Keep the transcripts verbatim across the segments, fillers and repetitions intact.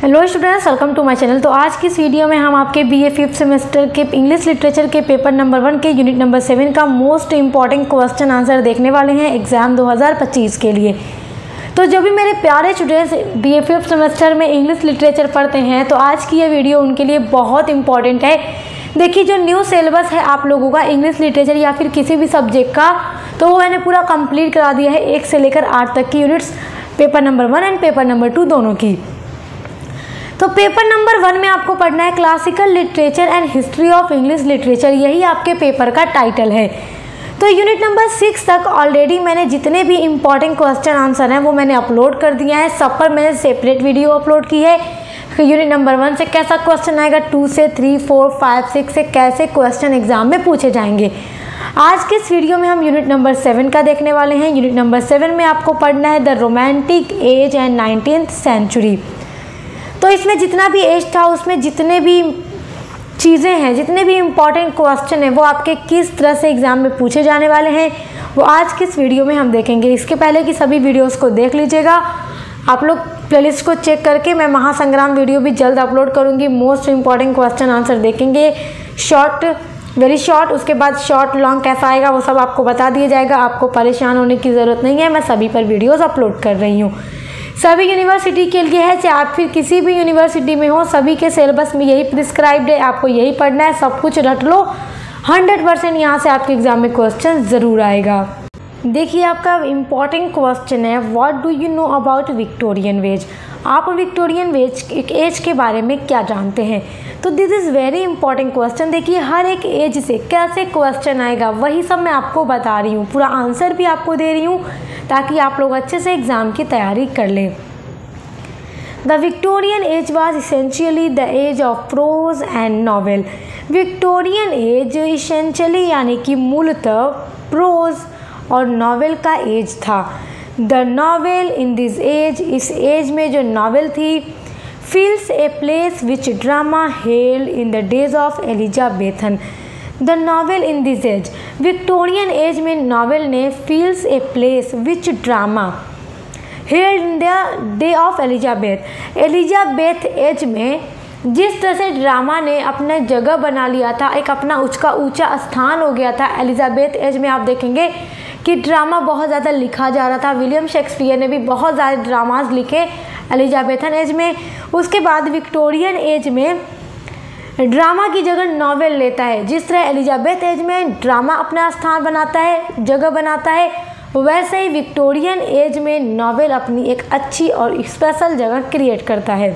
Hello students, welcome to my channel. तो आज की इस वीडियो में हम आपके बीए फिफ्थ सेमेस्टर के इंग्लिश लिटरेचर के पेपर नंबर वन के यूनिट नंबर सेवन का मोस्ट इम्पॉर्टेंट क्वेश्चन आंसर देखने वाले हैं एग्ज़ाम दो हज़ार पच्चीस के लिए। तो जब भी मेरे प्यारे स्टूडेंट्स बीए फिफ्थ सेमेस्टर में इंग्लिश लिटरेचर पढ़ते हैं तो आज की यह वीडियो उनके लिए बहुत इंपॉर्टेंट है। देखिए, जो न्यू सिलेबस है आप लोगों का इंग्लिश लिटरेचर या फिर किसी भी सब्जेक्ट का, तो वो मैंने पूरा कंप्लीट करा दिया है, एक से लेकर आठ तक की units, paper number one and paper number two दोनों की। तो पेपर नंबर वन में आपको पढ़ना है classical literature and history of English literature, यही आपके पेपर का टाइटल है। तो यूनिट नंबर सिक्स तक ऑलरेडी मैंने जितने भी इम्पॉर्टेंट क्वेश्चन आंसर हैं वो मैंने अपलोड कर दिया है, सब पर मैंने सेपरेट वीडियो अपलोड की है। यूनिट नंबर वन से कैसा क्वेश्चन आएगा, टू से, थ्री, फोर, फाइव, सिक्स से कैसे क्वेश्चन एग्जाम में पूछे जाएंगे। आज के इस वीडियो में हम यूनिट नंबर सेवन का देखने वाले हैं। यूनिट नंबर सेवन में आपको पढ़ना है the romantic age and nineteenth century. तो इसमें जितना भी एज था, उसमें जितने भी चीज़ें हैं, जितने भी इम्पॉर्टेंट क्वेश्चन हैं, वो आपके किस तरह से एग्ज़ाम में पूछे जाने वाले हैं वो आज की इस वीडियो में हम देखेंगे। इसके पहले कि सभी वीडियोस को देख लीजिएगा आप लोग, प्लेलिस्ट को चेक करके, मैं महासंग्राम वीडियो भी जल्द अपलोड करूँगी। मोस्ट इम्पॉर्टेंट क्वेश्चन आंसर देखेंगे, शॉर्ट, वेरी शॉर्ट, उसके बाद शॉर्ट लॉन्ग कैसा आएगा वो सब आपको बता दिया जाएगा। आपको परेशान होने की ज़रूरत नहीं है, मैं सभी पर वीडियोज़ अपलोड कर रही हूँ, सभी यूनिवर्सिटी के लिए है, चाहे आप फिर किसी भी यूनिवर्सिटी में हो, सभी के सिलेबस में यही प्रिस्क्राइब्ड है, आपको यही पढ़ना है। सब कुछ रट लो, हंड्रेड परसेंट यहाँ से आपके एग्ज़ाम में क्वेश्चन ज़रूर आएगा। देखिए, आपका इम्पॉर्टेंट क्वेश्चन है, what do you know about Victorian age, आप विक्टोरियन वेज एज के बारे में क्या जानते हैं। तो this is very important question. देखिए, हर एक एज से कैसे क्वेश्चन आएगा वही सब मैं आपको बता रही हूँ, पूरा आंसर भी आपको दे रही हूँ ताकि आप लोग अच्छे से एग्ज़ाम की तैयारी कर लें। The Victorian age was essentially the age of prose and novel. Victorian age essentially यानी कि मूलतः प्रोज और नॉवेल का एज था। The novel in this age, इस एज में जो नॉवेल थी, fills a place which drama held in the days of Elizabethan. The novel in this age, Victorian age में नॉवेल ने fills a place which drama held in the day of Elizabeth, Elizabeth age में जिस तरह से drama ने अपना जगह बना लिया था, एक अपना उसका ऊंचा स्थान हो गया था। एलिजाबेथ एज में आप देखेंगे कि ड्रामा बहुत ज़्यादा लिखा जा रहा था, विलियम शेक्सपियर ने भी बहुत ज़्यादा ड्रामाज लिखे एलिजाबेथन एज में। उसके बाद विक्टोरियन एज में ड्रामा की जगह नॉवेल लेता है। जिस तरह एलिजाबेथ एज में ड्रामा अपना स्थान बनाता है, जगह बनाता है, वैसे ही विक्टोरियन एज में नॉवेल अपनी एक अच्छी और स्पेशल जगह क्रिएट करता है।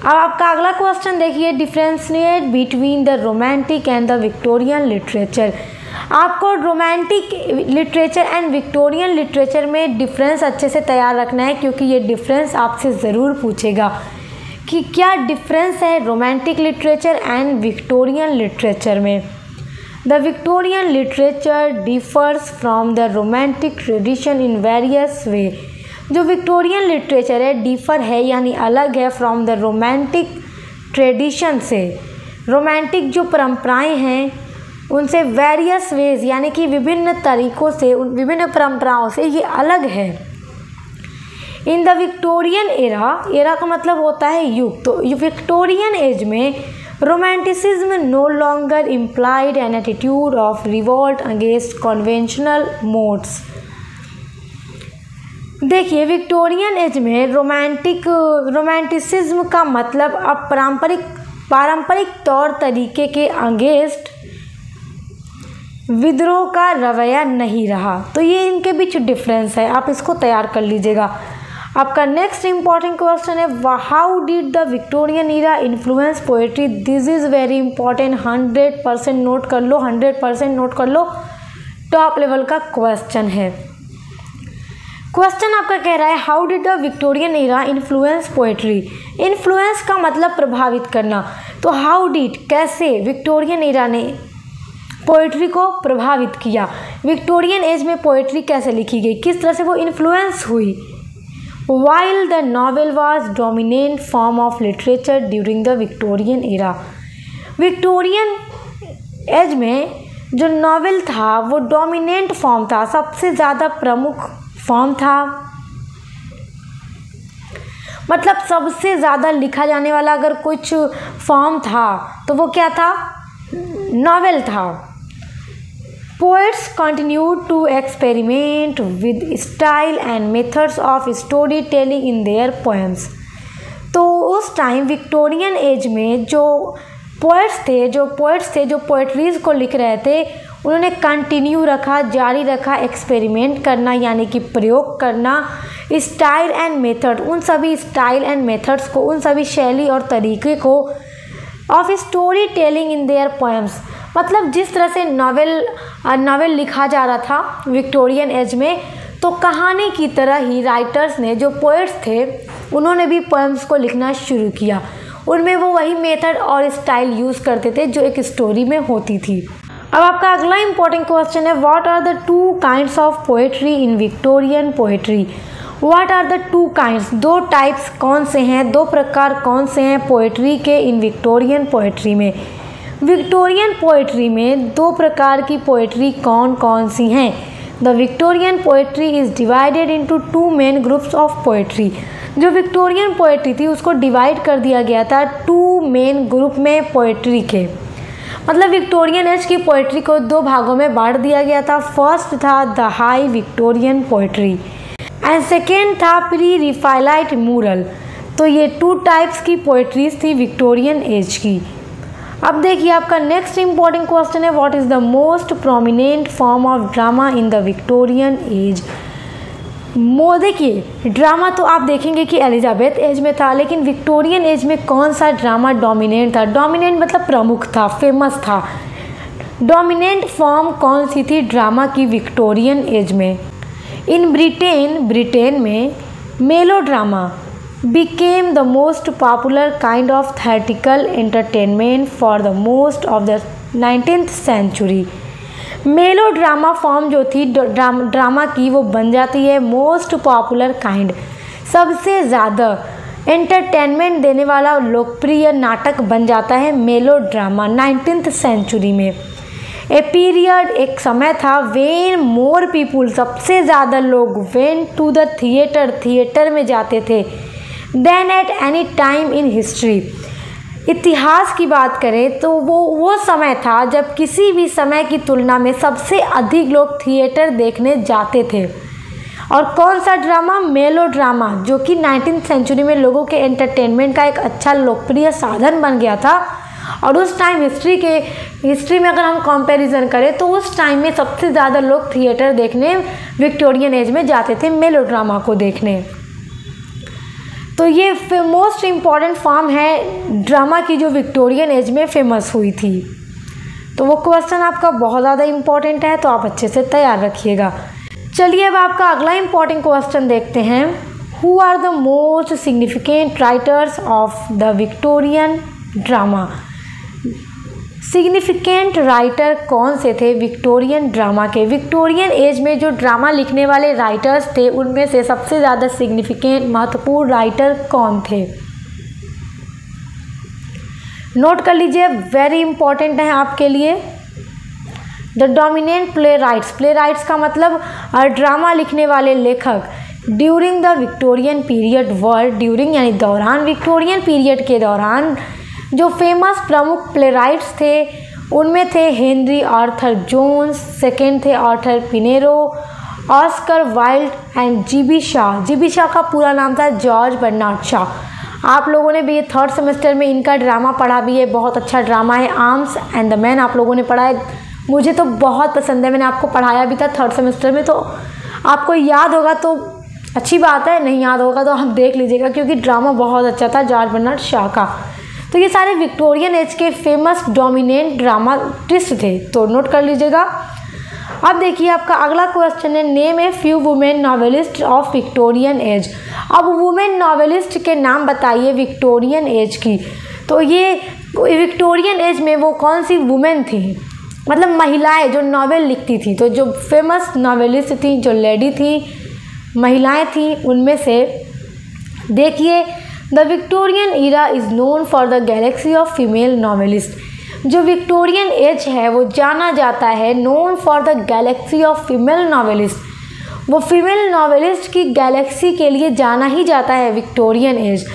अब आपका अगला क्वेश्चन देखिए, differentiate between the romantic and the Victorian literature. आपको romantic literature and Victorian literature में डिफरेंस अच्छे से तैयार रखना है, क्योंकि ये डिफरेंस आपसे ज़रूर पूछेगा कि क्या डिफरेंस है romantic literature and Victorian literature में। The Victorian literature differs from the romantic tradition in various way. जो विक्टोरियन लिटरेचर है डिफर है यानी अलग है, फ्रॉम द रोमांटिक ट्रेडिशन से, रोमांटिक जो परंपराएं हैं उनसे, वेरियस वेज यानी कि विभिन्न तरीक़ों से, विभिन्न परंपराओं से ये अलग है। In the Victorian era, era का मतलब होता है युग, तो विक्टोरियन एज में romanticism no longer implied an attitude of revolt against conventional modes. देखिए, विक्टोरियन एज में रोमांटिक रोमांटिसिज्म का मतलब अब पारंपरिक पारंपरिक तौर तरीके के अगेंस्ट विद्रोह का रवैया नहीं रहा। तो ये इनके बीच डिफरेंस है, आप इसको तैयार कर लीजिएगा। आपका नेक्स्ट इम्पॉर्टेंट क्वेश्चन है, how did the Victorian era influence poetry. This is very important, hundred percent note कर लो, हंड्रेड परसेंट नोट कर लो, टॉप लेवल का क्वेश्चन है। क्वेश्चन आपका कह रहा है, how did the Victorian era influence poetry. Influence का मतलब प्रभावित करना, तो हाउ डिड, कैसे विक्टोरियन ईरा ने पोएट्री को प्रभावित किया, विक्टोरियन एज में पोएट्री कैसे लिखी गई, किस तरह से वो इन्फ्लुएंस हुई। While the novel was dominant form of literature during the Victorian era. Victorian age में जो नॉवेल था वो डोमिनेंट फॉर्म था, सबसे ज़्यादा प्रमुख फॉर्म था। मतलब सबसे ज़्यादा लिखा जाने वाला अगर कुछ फॉर्म था तो वो क्या था? नॉवेल था। Poets continued to experiment with style and methods of storytelling in their poems। तो उस टाइम विक्टोरियन एज में जो पोइट्स थे जो पोइट्स थे जो पोइट्रीज़ को लिख रहे थे उन्होंने कंटिन्यू रखा, जारी रखा एक्सपेरिमेंट करना यानी कि प्रयोग करना, स्टाइल एंड मेथड, उन सभी स्टाइल एंड मेथड्स को, उन सभी शैली और तरीके को, of story telling in their poems. मतलब जिस तरह से नावल नावल लिखा जा रहा था विक्टोरियन एज में, तो कहानी की तरह ही राइटर्स ने, जो पोइट्स थे, उन्होंने भी पोएम्स को लिखना शुरू किया। उनमें वो वही मेथड और स्टाइल यूज़ करते थे जो एक स्टोरी में होती थी। अब आपका अगला इम्पोर्टेंट क्वेश्चन है, what are the two kinds of poetry in Victorian poetry? What are the two kinds, दो टाइप्स कौन से हैं, दो प्रकार कौन से हैं पोएट्री के इन विक्टोरियन पोएट्री में? विक्टोरियन पोएट्री में दो प्रकार की पोएट्री कौन कौन सी हैं? The Victorian poetry is divided into two main groups of poetry. जो विक्टोरियन पोएट्री थी उसको डिवाइड कर दिया गया था टू मेन ग्रुप में पोएट्री के। मतलब विक्टोरियन एज की पोएट्री को दो भागों में बांट दिया गया था। फर्स्ट था the high Victorian poetry and second था प्री रिफाइलाइट मूरल। तो ये टू टाइप्स की पोएट्रीज थी विक्टोरियन एज की। अब देखिए आपका नेक्स्ट इम्पोर्टेंट क्वेश्चन है, what is the most prominent form of drama in the Victorian age? मो देखिए ड्रामा तो आप देखेंगे कि एलिजाबेथ एज में था, लेकिन विक्टोरियन एज में कौन सा ड्रामा डोमिनेंट था? डोमिनेंट मतलब प्रमुख था, फेमस था। डोमिनेंट फॉर्म कौन सी थी ड्रामा की विक्टोरियन एज में? इन ब्रिटेन, ब्रिटेन में melodrama became the most popular kind of theatrical entertainment for the most of the nineteenth century। Melodrama form जो थी ड्रामा ड्रामा की वो बन जाती है मोस्ट पॉपुलर काइंड, सबसे ज़्यादा एंटरटेनमेंट देने वाला लोकप्रिय नाटक बन जाता है मेलो ड्रामा नाइनटीन्थ सेंचुरी में। ए पीरियड, एक समय था, वेन मोर पीपुल, सबसे ज़्यादा लोग, went to the theatre, theatre में जाते थे, then at any time in history. इतिहास की बात करें तो वो वो समय था जब किसी भी समय की तुलना में सबसे अधिक लोग थिएटर देखने जाते थे। और कौन सा ड्रामा? मेलो ड्रामा, जो कि नाइनटीन सेंचुरी में लोगों के एंटरटेनमेंट का एक अच्छा लोकप्रिय साधन बन गया था। और उस टाइम हिस्ट्री के हिस्ट्री में अगर हम कंपैरिजन करें तो उस टाइम में सबसे ज़्यादा लोग थिएटर देखने विक्टोरियन एज में जाते थे मेलो ड्रामा को देखने। तो ये मोस्ट इम्पॉर्टेंट फॉर्म है ड्रामा की जो विक्टोरियन एज में फेमस हुई थी। तो वो क्वेश्चन आपका बहुत ज़्यादा इम्पॉर्टेंट है, तो आप अच्छे से तैयार रखिएगा। चलिए अब आपका अगला इम्पॉर्टेंट क्वेश्चन देखते हैं, who are the most significant writers of the Victorian drama? Significant writer कौन से थे विक्टोरियन ड्रामा के? विक्टोरियन एज में जो ड्रामा लिखने वाले राइटर्स थे उनमें से सबसे ज़्यादा सिग्निफिकेंट, महत्वपूर्ण राइटर कौन थे? नोट कर लीजिए, वेरी इंपॉर्टेंट है आपके लिए। The dominant playwrights, playwrights का मतलब ड्रामा लिखने वाले लेखक। During the Victorian period world, during यानी दौरान, विक्टोरियन पीरियड के दौरान जो फेमस प्रमुख प्लेराइट्स थे उनमें थे हेनरी आर्थर जोन्स, सेकेंड थे Arthur Pinero, Oscar Wilde and GB Shaw. GB Shaw का पूरा नाम था जॉर्ज बर्नार्ड शाह। आप लोगों ने भी ये थर्ड सेमेस्टर में इनका ड्रामा पढ़ा भी है, बहुत अच्छा ड्रामा है, आर्म्स एंड द मैन आप लोगों ने पढ़ा है। मुझे तो बहुत पसंद है, मैंने आपको पढ़ाया भी था थर्ड सेमेस्टर में, तो आपको याद होगा तो अच्छी बात है, नहीं याद होगा तो आप देख लीजिएगा, क्योंकि ड्रामा बहुत अच्छा था जॉर्ज बर्नार्ड शाह का। तो ये सारे विक्टोरियन एज के फेमस डोमिनेंट ड्रामाटिस्ट थे, तो नोट कर लीजिएगा। अब देखिए आपका अगला क्वेश्चन है, name a few women novelist of Victorian age. अब वुमेन नॉवेलिस्ट के नाम बताइए विक्टोरियन एज की। तो ये विक्टोरियन एज में वो कौन सी वुमेन थी, मतलब महिलाएं जो नॉवेल लिखती थी, तो जो फेमस नॉवेलिस्ट थी, जो लेडी थी, महिलाएँ थीं, उनमें से देखिए the Victorian era is known for the galaxy of female novelist. जो विक्टोरियन एज है वो जाना जाता है known for the galaxy of female novelist. वो फीमेल नॉवेलिस्ट की गैलेक्सी के लिए जाना ही जाता है Victorian age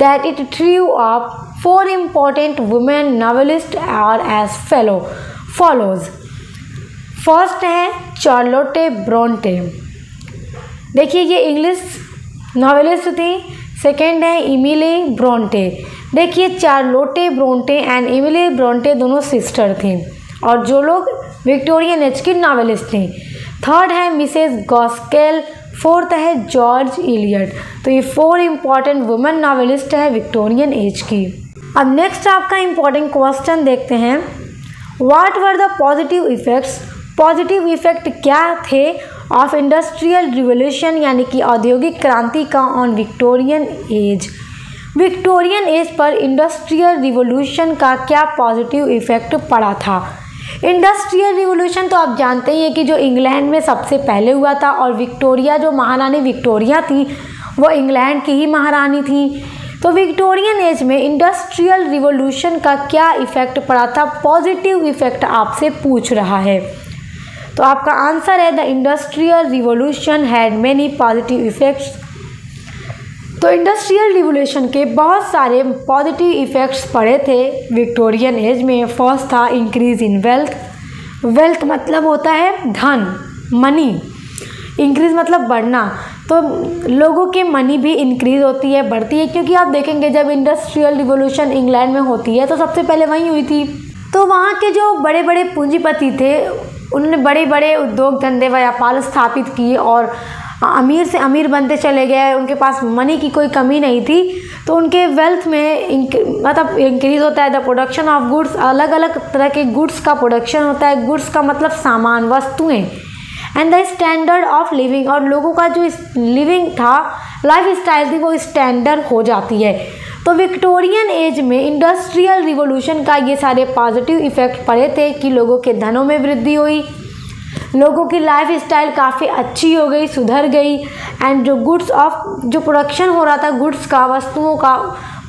that it through up four important women novelist are as fellow follows. First है चार्लोटे ब्रोंटे, देखिए ये इंग्लिश नॉवेलिस्ट थी। सेकेंड है इमिली ब्रोंटे, देखिए Charlotte Bronte and Emily Bronte दोनों सिस्टर थीं और जो लोग विक्टोरियन एज की नॉवेलिस्ट थीं। थर्ड है मिसेस गॉस्केल, फोर्थ है जॉर्ज इलियट। तो ये फोर इम्पॉर्टेंट वुमेन नॉवेलिस्ट है विक्टोरियन एज की। अब नेक्स्ट आपका इम्पॉर्टेंट क्वेश्चन देखते हैं, what were the positive effects, positive effect क्या थे ऑफ इंडस्ट्रियल रिवोल्यूशन यानी कि औद्योगिक क्रांति का on Victorian age. Victorian age पर इंडस्ट्रियल रिवोल्यूशन का क्या पॉजिटिव इफेक्ट पड़ा था। इंडस्ट्रियल रिवोल्यूशन तो आप जानते ही है कि जो इंग्लैंड में सबसे पहले हुआ था और विक्टोरिया जो महारानी विक्टोरिया थी वो इंग्लैंड की ही महारानी थी। तो विक्टोरियन एज में इंडस्ट्रियल रिवोल्यूशन का क्या इफेक्ट पड़ा था, पॉजिटिव इफेक्ट आपसे पूछ रहा है। तो आपका आंसर है the industrial revolution had many positive effects. तो इंडस्ट्रियल रिवोल्यूशन के बहुत सारे पॉजिटिव इफ़ेक्ट्स पड़े थे विक्टोरियन एज में। फर्स्ट था इंक्रीज़ इन वेल्थ, वेल्थ मतलब होता है धन, मनी। इंक्रीज़ मतलब बढ़ना, तो लोगों के मनी भी इंक्रीज़ होती है, बढ़ती है, क्योंकि आप देखेंगे जब इंडस्ट्रियल रिवोल्यूशन इंग्लैंड में होती है तो सबसे पहले वहीं हुई थी। तो वहाँ के जो बड़े बड़े पूंजीपति थे उन्होंने बड़े बड़े उद्योग धंधे व्यापार स्थापित किए और अमीर से अमीर बनते चले गए, उनके पास मनी की कोई कमी नहीं थी। तो उनके वेल्थ में मतलब इंक्रीज़ होता है। द प्रोडक्शन ऑफ गुड्स, अलग अलग तरह के गुड्स का प्रोडक्शन होता है। गुड्स का मतलब सामान, वस्तुएं। And the standard of living, और लोगों का जो लिविंग था, लाइफ स्टाइल थी, वो स्टैंडर्ड हो जाती है। तो विक्टोरियन एज में इंडस्ट्रियल रिवोल्यूशन का ये सारे पॉजिटिव इफ़ेक्ट पड़े थे कि लोगों के धनों में वृद्धि हुई, लोगों की लाइफ स्टाइल काफ़ी अच्छी हो गई, सुधर गई। एंड जो गुड्स ऑफ जो प्रोडक्शन हो रहा था गुड्स का, वस्तुओं का,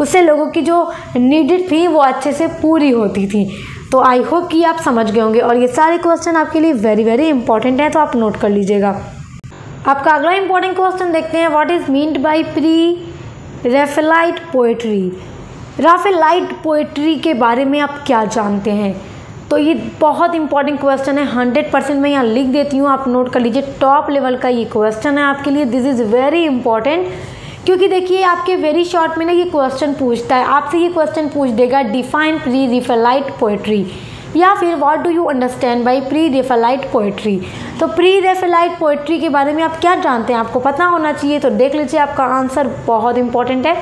उससे लोगों की जो नीडेड थी वो अच्छे से पूरी होती थी। तो आई होप कि आप समझ गए होंगे और ये सारे क्वेश्चन आपके लिए वेरी वेरी इंपॉर्टेंट हैं, तो आप नोट कर लीजिएगा। आपका अगला इंपॉर्टेंट क्वेश्चन देखते हैं, what is meant by pre Raphaelite poetry. Raphaelite poetry के बारे में आप क्या जानते हैं। तो ये बहुत इंपॉर्टेंट क्वेश्चन है, हंड्रेड परसेंट मैं यहाँ लिख देती हूँ, आप नोट कर लीजिए। टॉप लेवल का ये क्वेश्चन है आपके लिए, दिस इज़ वेरी इंपॉर्टेंट, क्योंकि देखिए आपके वेरी शॉर्ट में ना ये क्वेश्चन पूछता है, आपसे ये क्वेश्चन पूछ देगा, डिफाइन प्री राफेलाइट पोइट्री या फिर what do you understand by pre Raphaelite poetry. तो प्री राफेलाइट पोइट्री के बारे में आप क्या जानते हैं, आपको पता होना चाहिए। तो देख लीजिए आपका आंसर बहुत इंपॉर्टेंट है,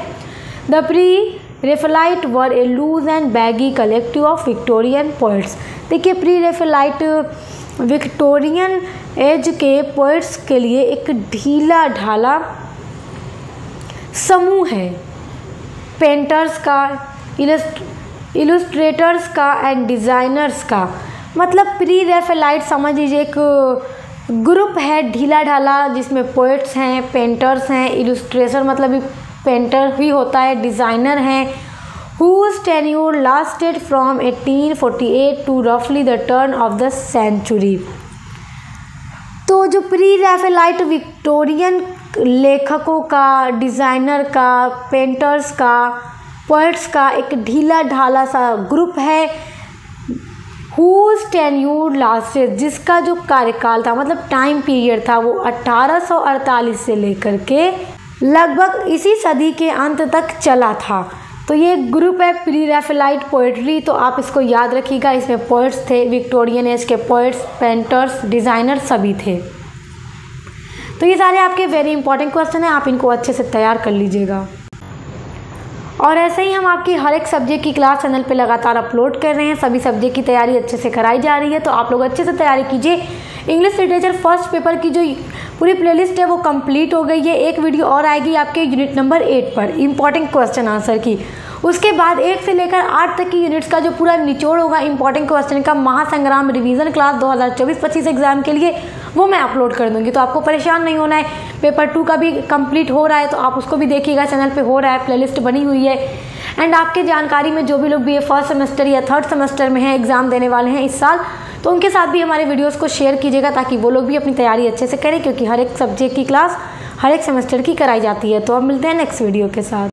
the pre Raphaelite were a loose and baggy collective of Victorian poets. देखिए प्री राफेलाइट विक्टोरियन एज के पोइट्स के लिए एक ढीला ढाला समूह है, पेंटर्स का, इलस्ट इलस्ट्रेटर्स का एंड डिज़ाइनर्स का। मतलब प्री राफेलाइट समझ लीजिए एक ग्रुप है ढीला ढाला, जिसमें पोइट्स हैं, पेंटर्स हैं, इलस्ट्रेटर मतलब पेंटर भी होता है, डिज़ाइनर हैं, whose tenure lasted from eighteen forty eight to रफली the turn of the century. तो जो प्री राफेलाइट विक्टोरियन लेखकों का, डिज़ाइनर का, पेंटर्स का, पोइट्स का एक ढीला ढाला सा ग्रुप है, हुज टेन्योर लास्टेड, जिसका जो कार्यकाल था मतलब टाइम पीरियड था वो अठारह सौ अड़तालीस से लेकर के लगभग इसी सदी के अंत तक चला था। तो ये ग्रुप है प्री राफेलाइट पोइट्री, तो आप इसको याद रखिएगा। इसमें पोइट्स थे, विक्टोरियन एज के पोइट्स, पेंटर्स, डिज़ाइनर सभी थे। तो ये सारे आपके वेरी इंपॉर्टेंट क्वेश्चन हैं, आप इनको अच्छे से तैयार कर लीजिएगा। और ऐसे ही हम आपकी हर एक सब्जेक्ट की क्लास चैनल पे लगातार अपलोड कर रहे हैं, सभी सब्जेक्ट की तैयारी अच्छे से कराई जा रही है, तो आप लोग अच्छे से तैयारी कीजिए। इंग्लिश लिटरेचर फर्स्ट पेपर की जो पूरी प्लेलिस्ट है वो कंप्लीट हो गई है, एक वीडियो और आएगी आपके यूनिट नंबर एट पर इंपॉर्टेंट क्वेश्चन आंसर की। उसके बाद एक से लेकर आठ तक की यूनिट्स का जो पूरा निचोड़ होगा इंपॉर्टेंट क्वेश्चन का, महासंग्राम रिवीजन क्लास दो हज़ार चौबीस पच्चीस एग्जाम के लिए, वो मैं अपलोड कर दूंगी। तो आपको परेशान नहीं होना है, पेपर टू का भी कंप्लीट हो रहा है तो आप उसको भी देखिएगा, चैनल पे हो रहा है, प्लेलिस्ट बनी हुई है। एंड आपके जानकारी में जो भी लोग बी ए फर्स्ट सेमेस्टर या थर्ड सेमेस्टर में हैं, एग्ज़ाम देने वाले हैं इस साल, तो उनके साथ भी हमारे वीडियोस को शेयर कीजिएगा ताकि वो लोग भी अपनी तैयारी अच्छे से करें, क्योंकि हर एक सब्जेक्ट की क्लास हर एक सेमेस्टर की कराई जाती है। तो अब मिलते हैं नेक्स्ट वीडियो के साथ।